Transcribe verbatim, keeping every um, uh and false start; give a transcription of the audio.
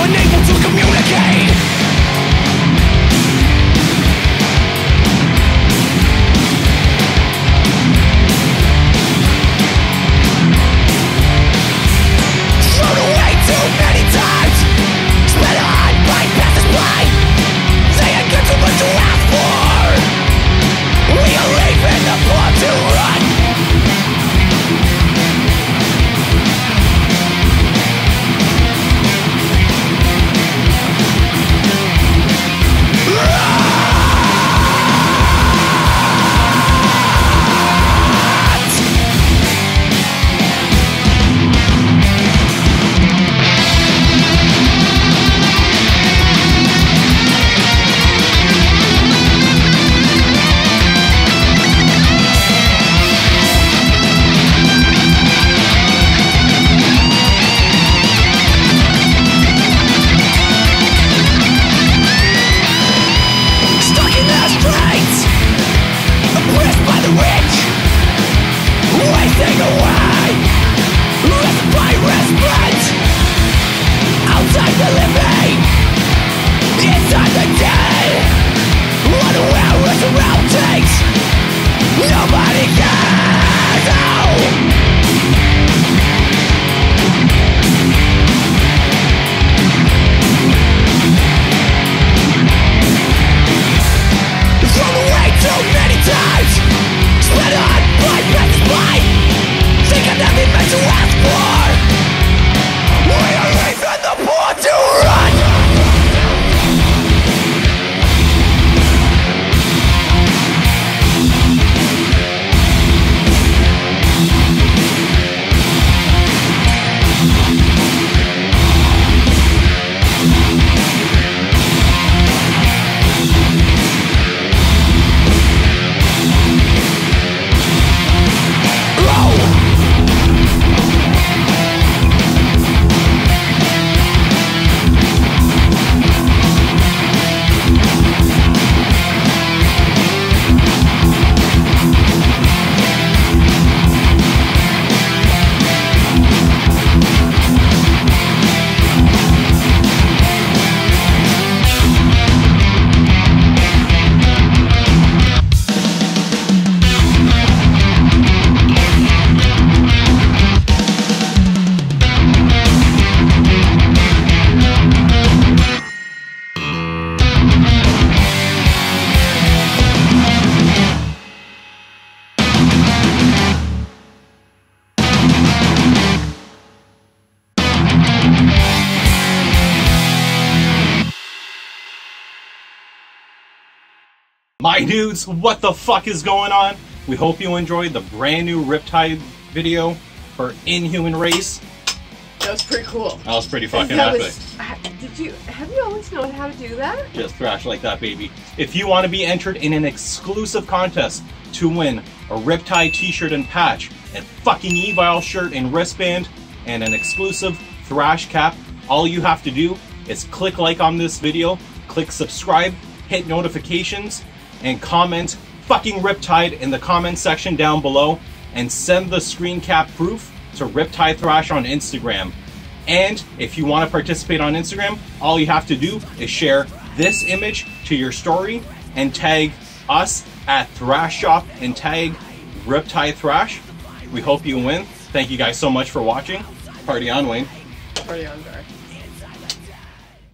unable to communicate. Thrown away too many times, sped on by passes by. They had got too much to ask for. We are leaving the plot to run. My dudes, what the fuck is going on? We hope you enjoyed the brand new Riptide video for Inhuman Race. That was pretty cool. That was pretty fucking epic. Was, did you, have you always known how to do that? Just thrash like that, baby. If you want to be entered in an exclusive contest to win a Riptide t-shirt and patch, a fucking Evil shirt and wristband, and an exclusive Thrash cap, all you have to do is click like on this video, click subscribe, hit notifications, and comment fucking Riptide in the comment section down below, and send the screen cap proof to Riptide Thrash on Instagram. And if you want to participate on Instagram, all you have to do is share this image to your story and tag us at Thrash Shop and tag Riptide Thrash. We hope you win. Thank you guys so much for watching. Party on, Wayne. Party on, Gar.